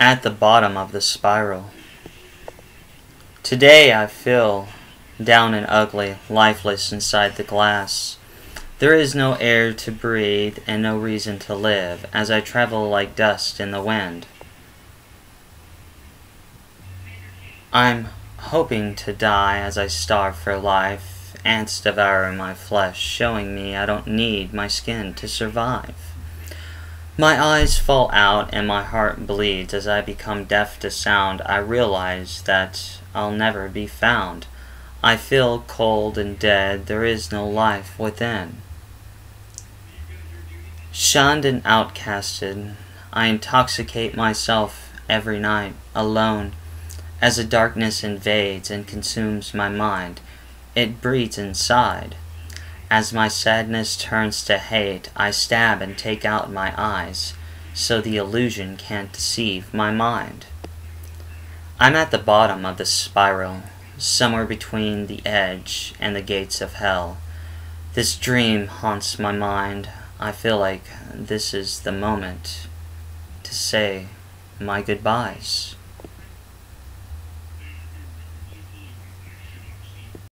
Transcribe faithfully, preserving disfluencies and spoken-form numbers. at the bottom of the spiral. Today I feel down and ugly, lifeless inside the glass. There is no air to breathe and no reason to live, as I travel like dust in the wind. I'm hoping to die as I starve for life, ants devouring my flesh, showing me I don't need my skin to survive. My eyes fall out and my heart bleeds as I become deaf to sound. I realize that I'll never be found. I feel cold and dead, there is no life within. Shunned and outcasted, I intoxicate myself every night, alone, as the darkness invades and consumes my mind. It breeds inside. As my sadness turns to hate, I stab and take out my eyes, so the illusion can't deceive my mind. I'm at the bottom of the spiral, somewhere between the edge and the gates of hell. This dream haunts my mind. I feel like this is the moment to say my goodbyes.